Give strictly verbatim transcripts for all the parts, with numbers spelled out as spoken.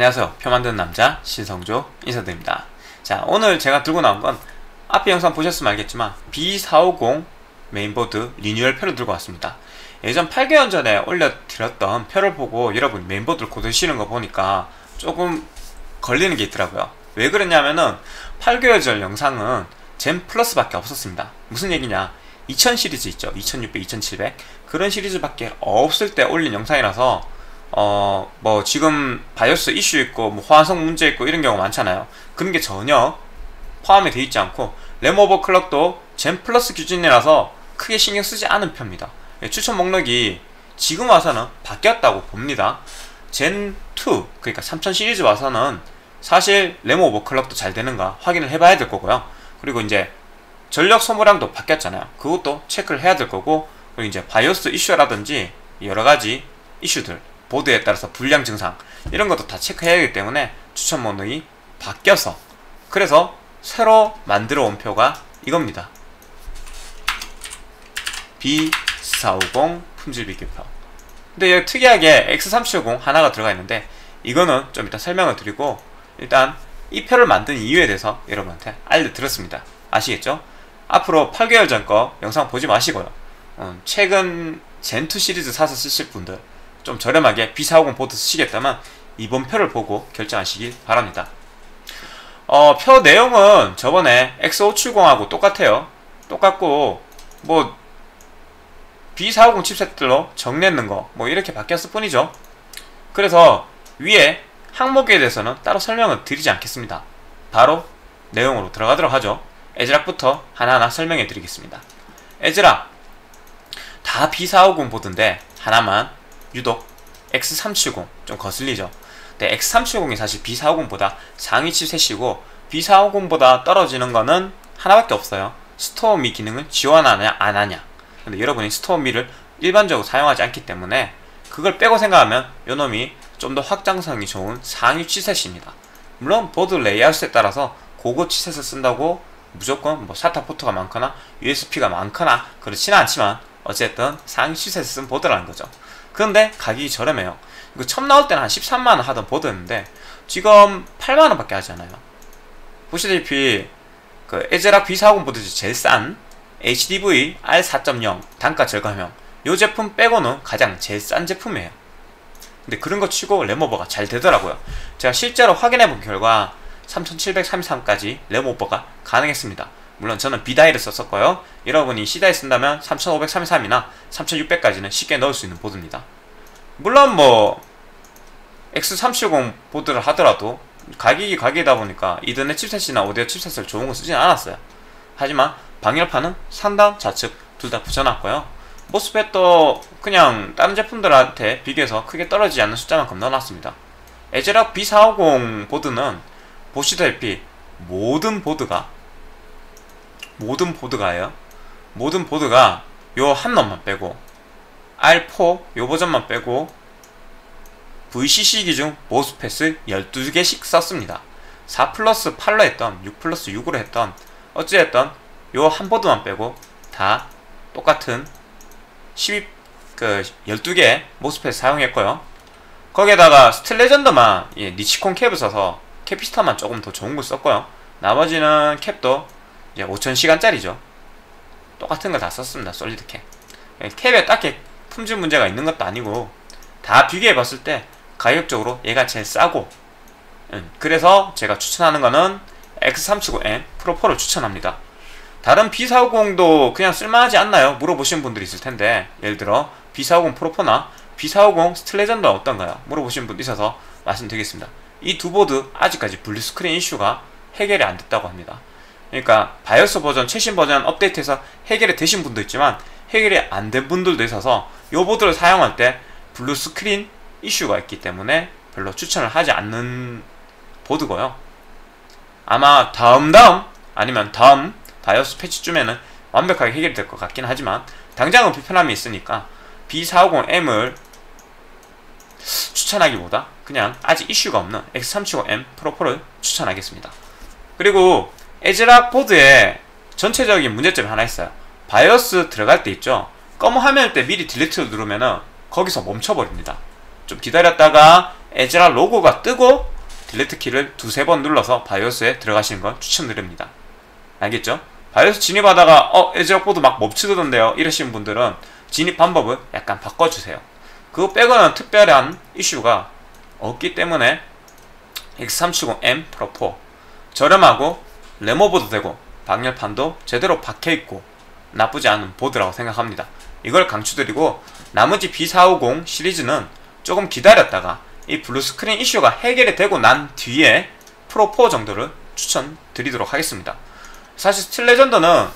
안녕하세요. 표 만드는 남자 신성조 인사드립니다. 자, 오늘 제가 들고 나온 건 앞에 영상 보셨으면 알겠지만 비 사백오십 메인보드 리뉴얼 표를 들고 왔습니다. 예전 팔 개월 전에 올려드렸던 표를 보고 여러분 메인보드를 고르시는 거 보니까 조금 걸리는 게 있더라고요. 왜 그랬냐면은 팔 개월 전 영상은 젠 플러스 밖에 없었습니다. 무슨 얘기냐, 이천 시리즈 있죠, 이천육백, 이천칠백 그런 시리즈 밖에 없을 때 올린 영상이라서 어, 뭐, 지금, 바이오스 이슈 있고, 뭐, 호환성 문제 있고, 이런 경우 많잖아요. 그런 게 전혀 포함이 되어 있지 않고, 램 오버클럭도 젠 플러스 기준이라서 크게 신경 쓰지 않은 편입니다. 예, 추천 목록이 지금 와서는 바뀌었다고 봅니다. 젠 투, 그러니까 삼천 시리즈 와서는 사실 램 오버클럭도 잘 되는가 확인을 해봐야 될 거고요. 그리고 이제 전력 소모량도 바뀌었잖아요. 그것도 체크를 해야 될 거고, 그리고 이제 바이오스 이슈라든지 여러가지 이슈들, 보드에 따라서 불량 증상 이런 것도 다 체크해야 하기 때문에 추천 목록이 바뀌어서, 그래서 새로 만들어 온 표가 이겁니다. 비 사백오십 품질 비교표. 근데 여기 특이하게 엑스 삼백칠십 하나가 들어가 있는데 이거는 좀 이따 설명을 드리고, 일단 이 표를 만든 이유에 대해서 여러분한테 알려드렸습니다. 아시겠죠? 앞으로 팔 개월 전 거 영상 보지 마시고요. 음, 최근 젠 투 시리즈 사서 쓰실 분들, 좀 저렴하게 비 사백오십 보드 쓰시겠다면 이번 표를 보고 결정하시길 바랍니다. 어, 표 내용은 저번에 엑스 오백칠십하고 똑같아요. 똑같고 뭐 비 사백오십 칩셋들로 정리했는 거 뭐 이렇게 바뀌었을 뿐이죠. 그래서 위에 항목에 대해서는 따로 설명을 드리지 않겠습니다. 바로 내용으로 들어가도록 하죠. 애즈락부터 하나하나 설명해 드리겠습니다. 애즈락 다 비 사백오십 보드인데 하나만 유독 엑스 삼백칠십 좀 거슬리죠. 근데 엑스 삼백칠십이 사실 비 사백오십보다 상위 칩셋이고 비 사백오십보다 떨어지는 거는 하나밖에 없어요. 스토어미 기능을 지원하냐 안 하냐. 근데 여러분이 스토어미를 일반적으로 사용하지 않기 때문에 그걸 빼고 생각하면 요놈이 좀 더 확장성이 좋은 상위 칩셋입니다. 물론 보드 레이아웃에 따라서 고급 칩셋을 쓴다고 무조건 뭐 샤타 포트가 많거나 유에스피가 많거나 그렇지는 않지만 어쨌든 상위 칩셋을 쓴 보드라는 거죠. 그런데 가격이 저렴해요. 이거 처음 나올 때는 한 십삼만 원 하던 보드였는데 지금 팔만 원 밖에 하지 않아요. 보시다시피 그 애즈락 비 사백오십 보드 중 제일 싼 에이치디브이 알 사 점 영 단가 절감형, 이 제품 빼고는 가장 제일 싼 제품이에요. 근데 그런 거 치고 램오버가 잘 되더라고요. 제가 실제로 확인해본 결과 삼천칠백삼십삼까지 램오버가 가능했습니다. 물론 저는 비다이를 썼었고요. 여러분이 C다이 쓴다면 삼천오백삼십삼이나 삼천육백까지는 쉽게 넣을 수 있는 보드입니다. 물론 뭐 엑스 삼백칠십 보드를 하더라도 가격이 가격이다 보니까 이더넷 칩셋이나 오디오 칩셋을 좋은 거 쓰진 않았어요. 하지만 방열판은 상단, 좌측 둘 다 붙여놨고요. 모스펫도 그냥 다른 제품들한테 비교해서 크게 떨어지지 않는 숫자만 건너놨습니다. 애즈락 비 사백오십 보드는 보시다시피 모든 보드가 모든 보드가요. 모든 보드가 요 한 놈만 빼고 알 사 요 버전만 빼고 브이씨씨 기준 모스펫을 열두 개씩 썼습니다. 사 플러스 팔로 했던 육 플러스 육으로 했던 어찌됐던 요 한 보드만 빼고 다 똑같은 십이, 그 열두 개 모스펫 사용했고요. 거기에다가 스틸레전드만 예, 니치콘 캡을 써서 캐피스터만 조금 더 좋은 걸 썼고요. 나머지는 캡도 이제 오천 시간짜리죠. 똑같은 거 다 썼습니다. 솔리드 캡. 캡에 딱히 품질 문제가 있는 것도 아니고 다 비교해 봤을 때 가격적으로 얘가 제일 싸고, 음, 그래서 제가 추천하는 거는 엑스 삼백칠십 엠 프로 포를 추천합니다. 다른 비 사백오십도 그냥 쓸만하지 않나요? 물어보시는 분들이 있을 텐데, 예를 들어 비 사백오십 프로 포나 비 사백오십 스틸레전드는 어떤가요? 물어보시는 분도 있어서 말씀드리겠습니다. 이 두 보드 아직까지 블루스크린 이슈가 해결이 안 됐다고 합니다. 그러니까 바이오스 버전, 최신 버전 업데이트해서 해결이 되신 분도 있지만 해결이 안 된 분들도 있어서 이 보드를 사용할 때 블루스크린 이슈가 있기 때문에 별로 추천을 하지 않는 보드고요. 아마 다음 다음 아니면 다음 바이오스 패치쯤에는 완벽하게 해결이 될 것 같긴 하지만 당장은 불편함이 있으니까 비 사백오십 엠을 추천하기보다 그냥 아직 이슈가 없는 엑스 삼백칠십 엠 프로 포를 추천하겠습니다. 그리고 애즈락 보드에 전체적인 문제점이 하나 있어요. 바이오스 들어갈 때 있죠? 검은 화면일 때 미리 딜리트를 누르면은 거기서 멈춰버립니다. 좀 기다렸다가 애즈락 로고가 뜨고 딜리트 키를 두세 번 눌러서 바이오스에 들어가시는 건 추천드립니다. 알겠죠? 바이오스 진입하다가 어 애즈락 보드 막 멈추던데요 이러시는 분들은 진입 방법을 약간 바꿔주세요. 그거 빼고는 특별한 이슈가 없기 때문에 엑스 삼백칠십 엠 프로 사 저렴하고 레모보도 되고 방열판도 제대로 박혀있고 나쁘지 않은 보드라고 생각합니다. 이걸 강추드리고 나머지 비 사백오십 시리즈는 조금 기다렸다가 이 블루스크린 이슈가 해결이 되고 난 뒤에 프로 사 정도를 추천드리도록 하겠습니다. 사실 스틸레전더는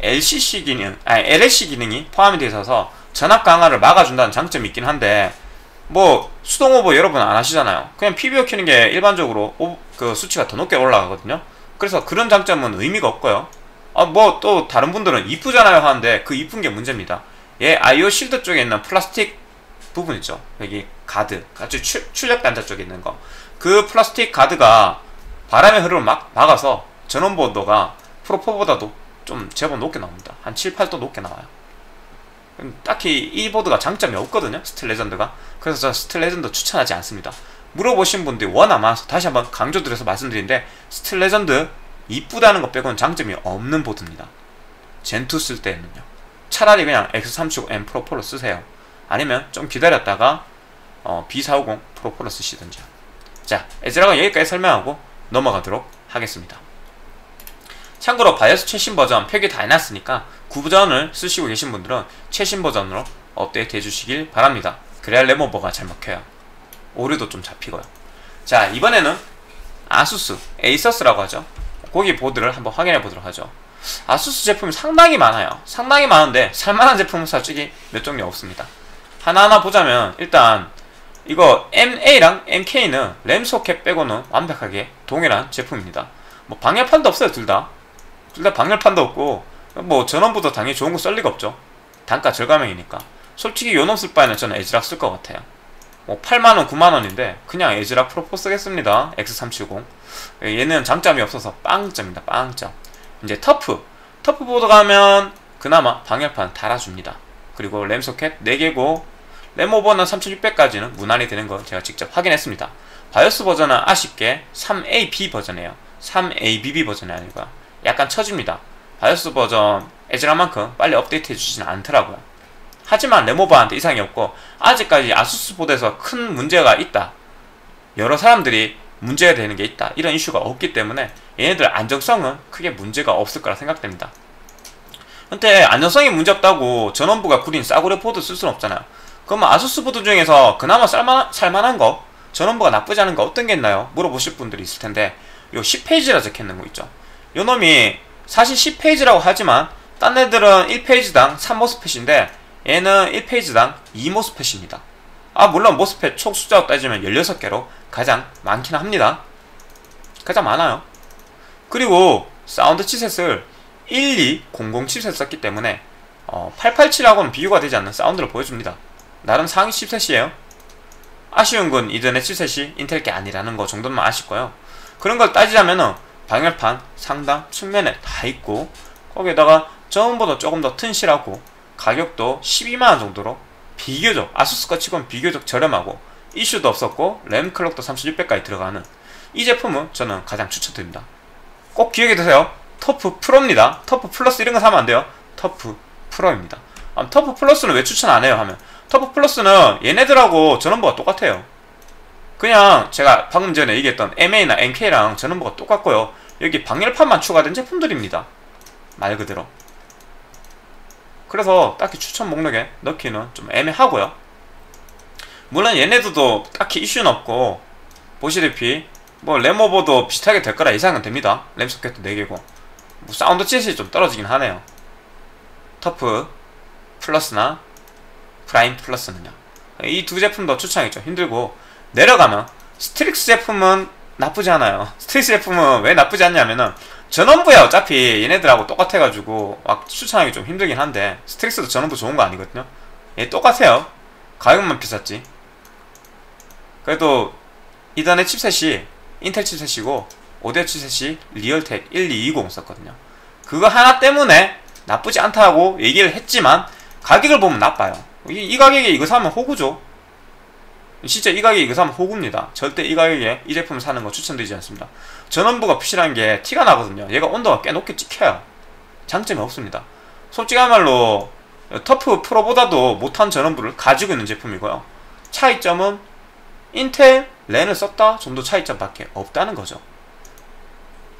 엘씨씨 기능, 아니 엘에씨 기능이 포함이 되어 있어서 전압 강화를 막아준다는 장점이 있긴 한데 뭐 수동 오버 여러분 안 하시잖아요. 그냥 피비오 켜는 게 일반적으로 오, 그 수치가 더 높게 올라가거든요. 그래서 그런 장점은 의미가 없고요. 아 뭐 또 다른 분들은 이쁘잖아요 하는데 그 이쁜 게 문제입니다. 얘 아이오 실드 쪽에 있는 플라스틱 부분 있죠. 여기 가드, 같이 출력 단자 쪽에 있는 거. 그 플라스틱 가드가 바람의 흐름을 막 막아서 전원 보도가 프로 사보다도 좀 제법 높게 나옵니다. 한 칠, 팔도 높게 나와요. 딱히 이 보드가 장점이 없거든요. 스틸레전드가. 그래서 저는 스틸레전드 추천하지 않습니다. 물어보신 분들이 워낙 많아서 다시 한번 강조드려서 말씀드리는데 스틸레전드 이쁘다는 것 빼고는 장점이 없는 보드입니다. 젠투 쓸 때는요. 차라리 그냥 엑스 삼백칠십 엠 프로 사로 쓰세요. 아니면 좀 기다렸다가 어, 비 사백오십 프로 사로 쓰시든지. 자, 애즈락은 여기까지 설명하고 넘어가도록 하겠습니다. 참고로 바이오스 최신 버전 표기 다 해놨으니까 구전을 쓰시고 계신 분들은 최신 버전으로 업데이트 해주시길 바랍니다. 그래야 레모버가 잘 먹혀요. 오류도 좀 잡히고요. 자, 이번에는 아수스, 에이서스라고 하죠. 거기 보드를 한번 확인해 보도록 하죠. 아수스 제품이 상당히 많아요. 상당히 많은데 살만한 제품은 솔직히 몇 종류 없습니다. 하나하나 보자면 일단 이거 엠에이랑 엠케이는 램 소켓 빼고는 완벽하게 동일한 제품입니다. 뭐 방열판도 없어요. 둘 다 둘 다 방열판도 없고 뭐 전원보다 당연히 좋은 거 쓸 리가 없죠. 단가 절감형이니까. 솔직히 요놈 쓸 바에는 저는 애즈락 쓸 것 같아요. 뭐 팔만 원, 구만 원인데 그냥 애즈락 프로 사 쓰겠습니다. 엑스 삼백칠십. 얘는 장점이 없어서 빵점입니다. 빵점. 이제 터프. 터프 보드 가면 그나마 방열판 달아줍니다. 그리고 램 소켓 네 개고 램 오버는 삼천육백까지는 무난히 되는 거 제가 직접 확인했습니다. 바이오스 버전은 아쉽게 삼 에이비 버전이에요. 삼 에이비비 버전이 아니고요. 약간 처집니다. 바이오스 버전 애즈락만큼 빨리 업데이트 해주지는 않더라고요. 하지만 레모버한테 이상이 없고 아직까지 아수스 보드에서 큰 문제가 있다, 여러 사람들이 문제가 되는 게 있다, 이런 이슈가 없기 때문에 얘네들 안정성은 크게 문제가 없을 거라 생각됩니다. 근데 안정성이 문제 없다고 전원부가 구린 싸구려 보드 쓸 수는 없잖아요. 그러면 아수스 보드 중에서 그나마 살만, 살만한 거, 전원부가 나쁘지 않은 거 어떤 게 있나요? 물어보실 분들이 있을 텐데 요 십 페이지라 적혀있는 거 있죠. 요 놈이 사실 십 페이지라고 하지만 딴 애들은 일 페이지당 삼 모스펫인데 얘는 일 페이지당 이 모스펫입니다. 아 물론 모스펫 총 숫자로 따지면 열여섯 개로 가장 많긴 합니다. 가장 많아요. 그리고 사운드 칩셋을 일이공공 칩셋 썼기 때문에 어, 팔백팔십칠하고는 비교가 되지 않는 사운드를 보여줍니다. 나름 상위 칩셋이에요. 아쉬운 건 이전의 칩셋이 인텔 게 아니라는 거 정도만 아쉽고요. 그런 걸 따지자면은 방열판 상단 측면에 다 있고 거기에다가 전원보다 조금 더 튼실하고 가격도 십이만 원 정도로 비교적 아수스거 치곤 비교적 저렴하고 이슈도 없었고 램 클럭도 삼천육백까지 들어가는 이 제품은 저는 가장 추천드립니다. 꼭 기억해 두세요. 터프 프로입니다. 터프 플러스 이런 거 사면 안 돼요. 터프 프로입니다. 아, 터프 플러스는 왜 추천 안 해요 하면 터프 플러스는 얘네들하고 전원부가 똑같아요. 그냥 제가 방금 전에 얘기했던 엠에이나 엠케이랑 전원부가 똑같고요. 여기 방열판만 추가된 제품들입니다. 말 그대로. 그래서 딱히 추천 목록에 넣기는 좀 애매하고요. 물론 얘네들도 딱히 이슈는 없고 보시다시피 뭐 램오버도 비슷하게 될 거라 예상은 됩니다. 램 소켓도 네 개고 뭐 사운드 칠이 좀 떨어지긴 하네요. 터프 플러스나 프라임 플러스는요. 이 두 제품도 추천하기 좀 힘들고 내려가면 스트릭스 제품은 나쁘지 않아요. 스트릭스 제품은 왜 나쁘지 않냐면은 전원부야 어차피 얘네들하고 똑같아가지고 막 추천하기 좀 힘들긴 한데 스트릭스도 전원부 좋은 거 아니거든요. 얘 똑같아요. 가격만 비쌌지. 그래도 이전에 칩셋이 인텔 칩셋이고 오디오 칩셋이 리얼텍 일이이공 썼거든요. 그거 하나 때문에 나쁘지 않다고 얘기를 했지만 가격을 보면 나빠요. 이, 이 가격에 이거 사면 호구죠. 진짜 이 가격에 이거 사면 호구입니다. 절대 이 가격에 이 제품 사는 거 추천드리지 않습니다. 전원부가 푸실한 게 티가 나거든요. 얘가 온도가 꽤 높게 찍혀요. 장점이 없습니다. 솔직한 말로 터프 프로보다도 못한 전원부를 가지고 있는 제품이고요. 차이점은 인텔 랜을 썼다 정도 차이점밖에 없다는 거죠.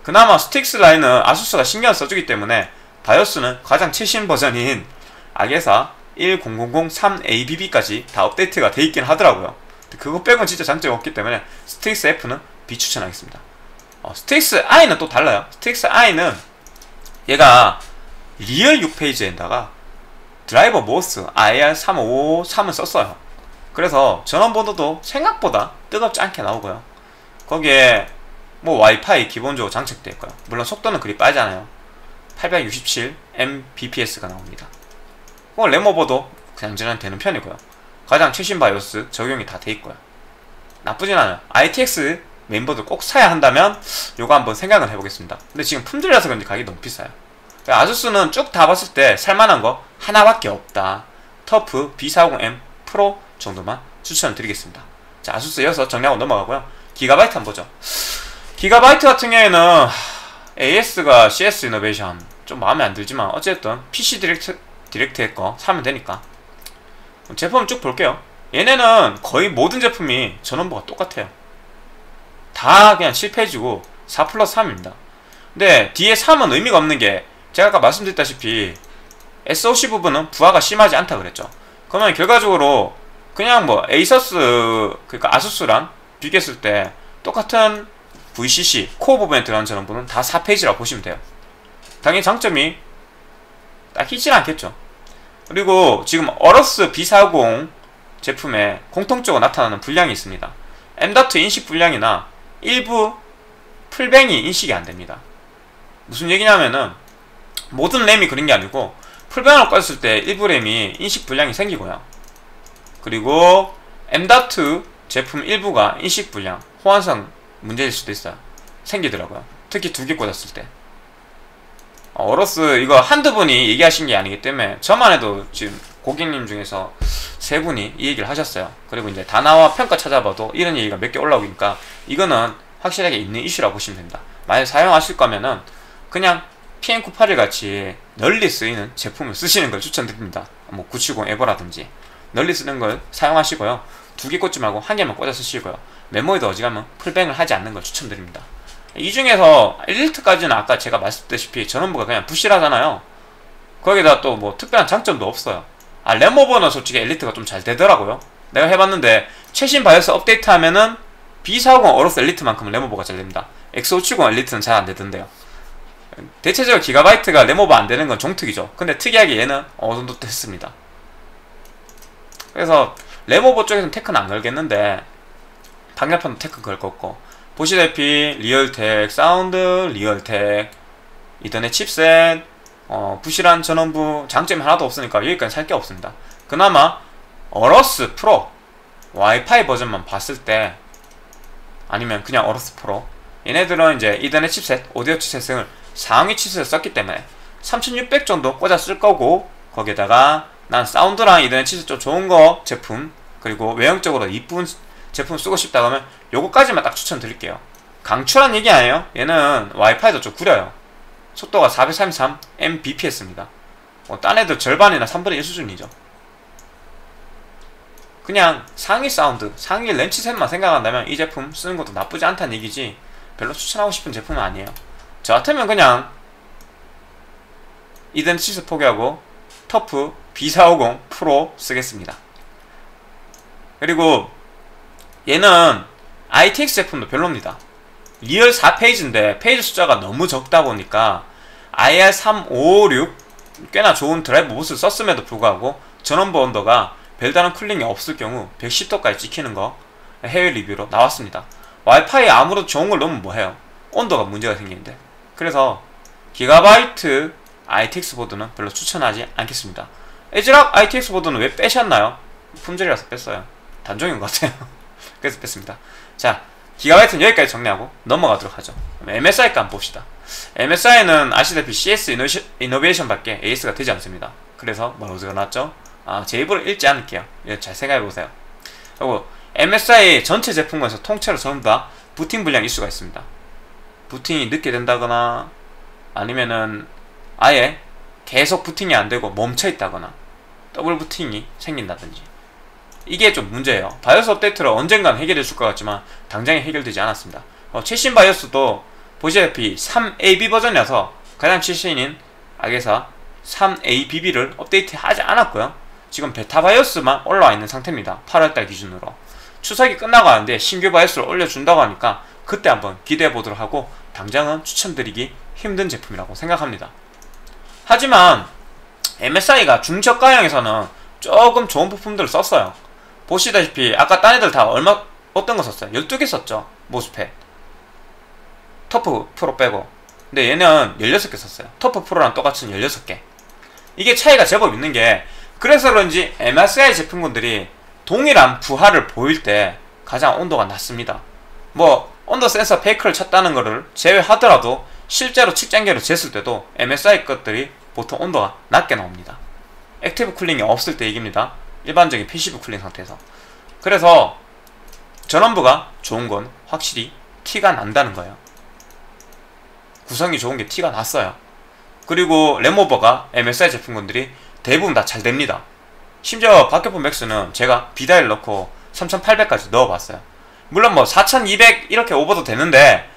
그나마 스틱스 라인은 아수스가 신경 써주기 때문에 바이오스는 가장 최신 버전인 아게사 일 공 공 공 삼 에이비비까지 다 업데이트가 돼 있긴 하더라고요. 그거 빼고는 진짜 장점이 없기 때문에 스틱스 F는 비추천하겠습니다. 어, 스틱스 I는 또 달라요. 스틱스 I는 얘가 리얼 육 페이지에다가 드라이버 모스 아이알 삼오오삼을 썼어요. 그래서 전원번호도 생각보다 뜨겁지 않게 나오고요. 거기에 뭐 와이파이 기본적으로 장착되어 있고요. 물론 속도는 그리 빠르지 않아요. 팔백육십칠 엠비피에스가 나옵니다. 뭐 램오버도 장전은 되는 편이고요. 가장 최신 바이오스 적용이 다 돼 있고요. 나쁘진 않아요. 아이티엑스 멤버들 꼭 사야 한다면 요거 한번 생각을 해보겠습니다. 근데 지금 품절이라서 그런지 가격이 너무 비싸요. 아수스는 쭉 다 봤을 때 살만한 거 하나밖에 없다. 터프 비 사백오십 엠 프로 정도만 추천드리겠습니다. 자, 아수스 이어서 정리하고 넘어가고요. 기가바이트 한번 보죠. 기가바이트 같은 경우에는 에이에스가 씨에스 이노베이션 좀 마음에 안 들지만 어쨌든 피씨 디렉트 디렉트의 거 사면 되니까 제품 쭉 볼게요. 얘네는 거의 모든 제품이 전원부가 똑같아요. 다 그냥 칠 페이지고 사 플러스 삼입니다 근데 뒤에 삼은 의미가 없는 게 제가 아까 말씀드렸다시피 에스오씨 부분은 부하가 심하지 않다 그랬죠. 그러면 결과적으로 그냥 뭐 에이서스, 그러니까 아수스랑 비교했을 때 똑같은 브이씨씨 코어 부분에 들어간 전원부는 다 사 페이지라고 보시면 돼요. 당연히 장점이 딱히 있진 않겠죠. 그리고 지금 어로스 비 사백오십 제품에 공통적으로 나타나는 불량이 있습니다. 엠 닷 인식 불량이나 일부 풀뱅이 인식이 안됩니다. 무슨 얘기냐면은 모든 램이 그런게 아니고 풀뱅을 꺼졌을 때 일부 램이 인식 불량이 생기고요. 그리고 엠 닷 제품 일부가 인식 불량, 호환성 문제일 수도 있어요. 생기더라고요. 특히 두 개 꽂았을 때. 어로스 이거 한두 분이 얘기하신 게 아니기 때문에 저만 해도 지금 고객님 중에서 세 분이 이 얘기를 하셨어요. 그리고 이제 다나와 평가 찾아봐도 이런 얘기가 몇 개 올라오니까 이거는 확실하게 있는 이슈라고 보시면 됩니다. 만약 사용하실 거면은 그냥 피엠 구백팔십일 같이 널리 쓰이는 제품을 쓰시는 걸 추천드립니다. 뭐 구백칠십 에버라든지 널리 쓰는 걸 사용하시고요. 두 개 꽂지 말고 한 개만 꽂아 쓰시고요. 메모리도 어지간하면 풀뱅을 하지 않는 걸 추천드립니다. 이 중에서 일 리터까지는 아까 제가 말씀드렸다시피 전원부가 그냥 부실하잖아요. 거기다 또 뭐 특별한 장점도 없어요. 아, 램오버는 솔직히 일 리터가 좀 잘 되더라고요. 내가 해봤는데 최신 바이오스 업데이트하면은 비 사백오십 어로스 일 리터만큼은 램오버가 잘 됩니다. 엑스 오백칠십 일 리터는 잘 안 되던데요. 대체적으로 기가바이트가 램오버 안 되는 건 종특이죠. 근데 특이하게 얘는 어느 정도 됐습니다. 그래서 램오버 쪽에서는 테크는 안 걸겠는데 방열판도 테크 걸 거고. 보시다시피 리얼텍 사운드, 리얼텍 이더넷 칩셋, 어, 부실한 전원부, 장점이 하나도 없으니까 여기까지 살 게 없습니다. 그나마 어로스 프로 와이파이 버전만 봤을 때 아니면 그냥 어로스 프로, 얘네들은 이제 이더넷 칩셋, 오디오 칩셋을 상위 칩셋을 썼기 때문에 삼천육백 정도 꽂아 쓸 거고, 거기에다가 난 사운드랑 이더넷 칩셋 좀 좋은 거 제품, 그리고 외형적으로 이쁜 제품 쓰고 싶다 그러면 요거까지만 딱 추천드릴게요. 강추란 얘기 아니에요. 얘는 와이파이도 좀 구려요. 속도가 사백삼십삼 엠비피에스입니다 뭐 딴 애들 절반이나 삼분의 일 수준이죠. 그냥 상위 사운드, 상위 렌치셋만 생각한다면 이 제품 쓰는 것도 나쁘지 않다는 얘기지 별로 추천하고 싶은 제품은 아니에요. 저 같으면 그냥 이든 치스 포기하고 터프 비 사백오십 프로 쓰겠습니다. 그리고 얘는 아이티엑스 제품도 별로입니다. 리얼 사 페이지인데 페이지 숫자가 너무 적다 보니까 아이알 삼오오육 꽤나 좋은 드라이브 못을 썼음에도 불구하고 전원부 온도가 별다른 쿨링이 없을 경우 백십 도까지 찍히는 거 해외 리뷰로 나왔습니다. 와이파이 아무래도 좋은 걸 넣으면 뭐해요? 온도가 문제가 생기는데. 그래서 기가바이트 아이티엑스 보드는 별로 추천하지 않겠습니다. 애즈락 아이티엑스 보드는 왜 빼셨나요? 품절이라서 뺐어요. 단종인 것 같아요. 그래서 뺐습니다. 자, 기가바이트는 여기까지 정리하고 넘어가도록 하죠. 엠에스아이 값 봅시다. 엠에스아이는 아시다시피 씨에스 이노시, 이노베이션밖에 에이에스가 되지 않습니다. 그래서 뭐라고 적어놨죠? 아, 제 입으로 읽지 않을게요. 잘 생각해보세요. 그리고 엠에스아이 전체 제품에서 통째로 전부 다 부팅 불량일 수가 있습니다. 부팅이 늦게 된다거나 아니면은 아예 계속 부팅이 안되고 멈춰있다거나 더블 부팅이 생긴다든지, 이게 좀 문제예요. 바이오스 업데이트로 언젠간 해결될 것 같지만 당장에 해결되지 않았습니다. 어, 최신 바이오스도 보시다시피 쓰리 에이비 버전이라서 가장 최신인 악에서 쓰리 에이비비를 업데이트하지 않았고요. 지금 베타 바이오스만 올라와 있는 상태입니다. 팔월달 기준으로. 추석이 끝나고 하는데 신규 바이오스를 올려준다고 하니까 그때 한번 기대해보도록 하고, 당장은 추천드리기 힘든 제품이라고 생각합니다. 하지만 엠에스아이가 중저가형에서는 조금 좋은 부품들을 썼어요. 보시다시피 아까 딴 애들 다 얼마 어떤 거 썼어요? 열두 개 썼죠. 모스펫 터프 프로 빼고. 근데 얘는 열여섯 개 썼어요. 터프 프로랑 똑같은 열여섯 개. 이게 차이가 제법 있는 게, 그래서 그런지 엠에스아이 제품군들이 동일한 부하를 보일 때 가장 온도가 낮습니다. 뭐 온도 센서 페이크를 쳤다는 거를 제외하더라도 실제로 측정계로 쟀을 때도 엠에스아이 것들이 보통 온도가 낮게 나옵니다. 액티브 쿨링이 없을 때 얘기입니다. 일반적인 패시브 쿨링 상태에서. 그래서 전원부가 좋은 건 확실히 티가 난다는 거예요. 구성이 좋은 게 티가 났어요. 그리고 램오버가 엠에스아이 제품군들이 대부분 다 잘 됩니다. 심지어 박격포 맥스는 제가 비다일 넣고 삼천팔백까지 넣어봤어요. 물론 뭐 사천이백 이렇게 오버도 되는데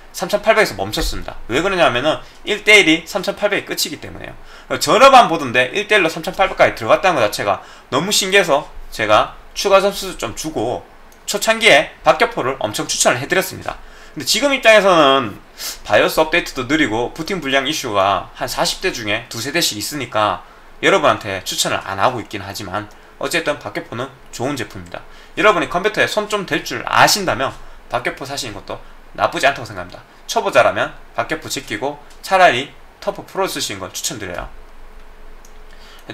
삼천팔백에서 멈췄습니다. 왜 그러냐면은 일 대 일이 삼천팔백이 끝이기 때문에요. 전업안 보던데 일 대 일로 삼천팔백까지 들어갔다는 것 자체가 너무 신기해서 제가 추가 점수 좀 주고 초창기에 박격포를 엄청 추천을 해드렸습니다. 근데 지금 입장에서는 바이오스 업데이트도 느리고 부팅 불량 이슈가 한 사십 대 중에 두세 대씩 있으니까 여러분한테 추천을 안 하고 있긴 하지만, 어쨌든 박격포는 좋은 제품입니다. 여러분이 컴퓨터에 손 좀 댈 줄 아신다면 박격포 사시는 것도 나쁘지 않다고 생각합니다. 초보자라면 박격포 지키고 차라리 터프 프로 쓰시는 걸 추천드려요.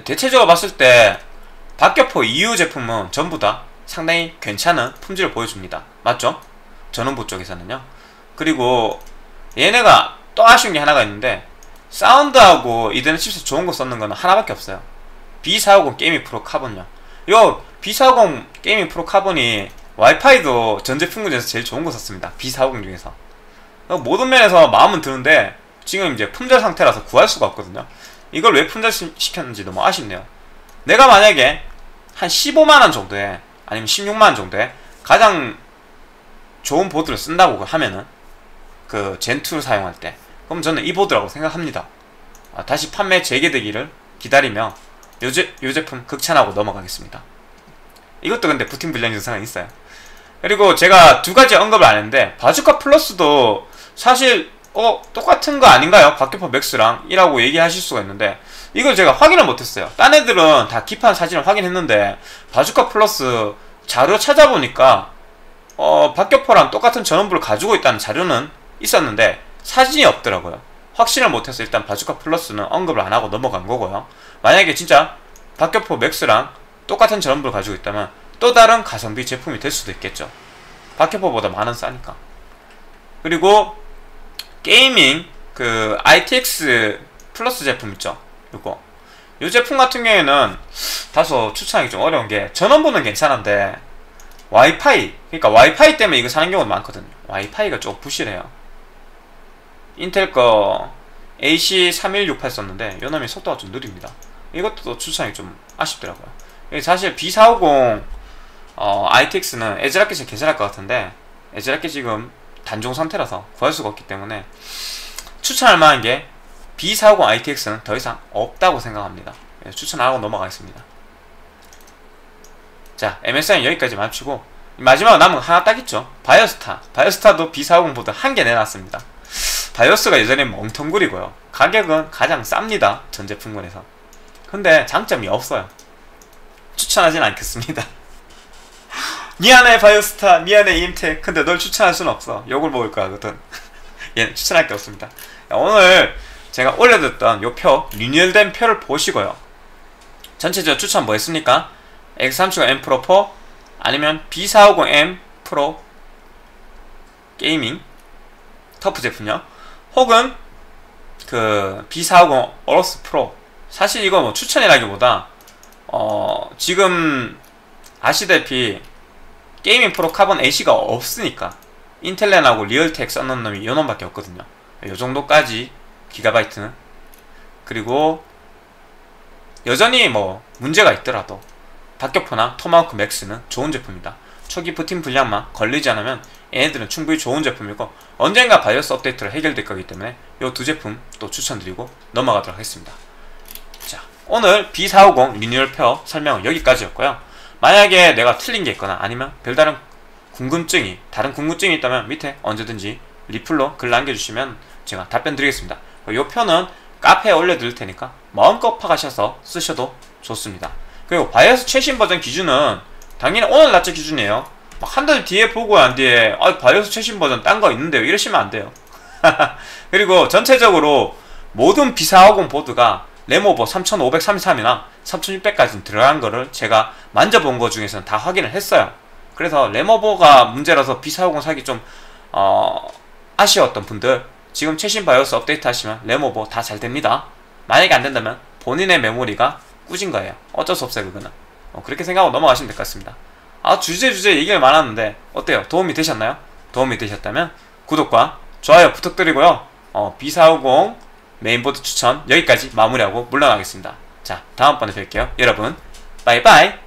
대체적으로 봤을 때 박격포 이후 제품은 전부 다 상당히 괜찮은 품질을 보여줍니다. 맞죠? 전원부 쪽에서는요. 그리고 얘네가 또 아쉬운 게 하나가 있는데, 사운드하고 이더넷 칩셋 좋은 거 썼는 건 하나밖에 없어요. 비 사백오십 게이밍 프로 카본요. 요 비 사백오십 게이밍 프로 카본이 와이파이도 전 제품군에서 제일 좋은 거 썼습니다. 비 사백오십 중에서. 모든 면에서 마음은 드는데 지금 이제 품절 상태라서 구할 수가 없거든요. 이걸 왜 품절시켰는지 너무 아쉽네요. 내가 만약에 한 십오만 원 정도에 아니면 십육만 원 정도에 가장 좋은 보드를 쓴다고 하면은 그 젠이를 사용할 때, 그럼 저는 이 보드라고 생각합니다. 아, 다시 판매 재개되기를 기다리며 요, 제, 요 제품 극찬하고 넘어가겠습니다. 이것도 근데 부팅 불량 증상은 있어요. 그리고 제가 두 가지 언급을 안 했는데, 바주카 플러스도 사실 어 똑같은 거 아닌가요? 박격포 맥스랑 이라고 얘기하실 수가 있는데, 이걸 제가 확인을 못했어요. 딴 애들은 다 기판 사진을 확인했는데 바주카 플러스 자료 찾아보니까 어 박격포랑 똑같은 전원부를 가지고 있다는 자료는 있었는데 사진이 없더라고요. 확신을 못해서 일단 바주카 플러스는 언급을 안하고 넘어간 거고요. 만약에 진짜 박격포 맥스랑 똑같은 전원부를 가지고 있다면 또 다른 가성비 제품이 될 수도 있겠죠. 박격포보다 만원 싸니까. 그리고 게이밍 그 아이티엑스 플러스 제품 있죠, 요거. 요 제품 같은 경우에는 다소 추천하기 좀 어려운 게, 전원부는 괜찮은데 와이파이, 그러니까 와이파이 때문에 이거 사는 경우도 많거든요. 와이파이가 조금 부실해요. 인텔 거 에이씨 삼일육팔 썼는데 요 놈이 속도가 좀 느립니다. 이것도 추천이 좀 아쉽더라고요. 사실 비 사백오십 어, 아이티엑스는 애즈락 게 괜찮을 것 같은데 애즈락 게 지금 단종 상태라서 구할 수가 없기 때문에 추천할 만한 게 비 사백오십 아이티엑스는 더 이상 없다고 생각합니다. 추천하고 넘어가겠습니다. 자, 엠에스아이는 여기까지 마치고 마지막으로 남은 거 하나 딱 있죠. 바이오스타. 바이오스타도 비 사백오십 보드 한 개 내놨습니다. 바이오스가 예전에 멍텅구리고요. 가격은 가장 쌉니다. 전 제품군에서. 근데 장점이 없어요. 추천하진 않겠습니다. 미안해 바이오스타, 미안해 임텍. 근데 널 추천할 순 없어. 욕을 먹을 거야, 그든. 얘는 추천할 게 없습니다. 오늘 제가 올려뒀던 요 표, 리뉴얼된 표를 보시고요. 전체적으로 추천 뭐 했습니까? 엑스 삼백칠십 엠 프로 포 아니면 비 사백오십 엠 프로 게이밍 터프 제품요. 혹은 그 비 사백오십 어로스 프로. 사실 이거 뭐 추천이라기보다 어 지금 아시다시피 게이밍 프로 카본 에이씨가 없으니까 인텔렌하고 리얼텍 써놓은 놈이 요놈밖에 없거든요. 요정도까지 기가바이트는. 그리고 여전히 뭐 문제가 있더라도 박격포나 토마호크 맥스는 좋은 제품이다. 초기 부팅 불량만 걸리지 않으면 얘네들은 충분히 좋은 제품이고 언젠가 바이오스 업데이트로 해결될 거기 때문에 요 두 제품 또 추천드리고 넘어가도록 하겠습니다. 자, 오늘 비 사백오십 리뉴얼페어 설명은 여기까지였고요. 만약에 내가 틀린 게 있거나 아니면 별다른 궁금증이 다른 궁금증이 있다면 밑에 언제든지 리플로 글 남겨주시면 제가 답변 드리겠습니다. 이 표는 카페에 올려드릴 테니까 마음껏 파가셔서 쓰셔도 좋습니다. 그리고 바이오스 최신 버전 기준은 당연히 오늘 낮째 기준이에요. 막 한 달 뒤에 보고 안 뒤에 아, 바이오스 최신 버전 딴 거 있는데요 이러시면 안 돼요. 그리고 전체적으로 모든 비 사백오십 보드가 램오버 삼천오백삼십삼이나 삼천육백까지 들어간 거를 제가 만져본 거 중에서는 다 확인을 했어요. 그래서 램오버가 문제라서 비 사백오십 사기 좀 어, 아쉬웠던 분들 지금 최신 바이오스 업데이트 하시면 램오버 다 잘 됩니다. 만약에 안 된다면 본인의 메모리가 꾸진 거예요. 어쩔 수 없어요 그거는. 어, 그렇게 생각하고 넘어가시면 될 것 같습니다. 아, 주제 주제 얘기를 많았는데 어때요? 도움이 되셨나요? 도움이 되셨다면 구독과 좋아요 부탁드리고요. 어, 비 사백오십 메인보드 추천 여기까지 마무리하고 물러나겠습니다. 자, 다음번에 뵐게요. 여러분, 바이바이!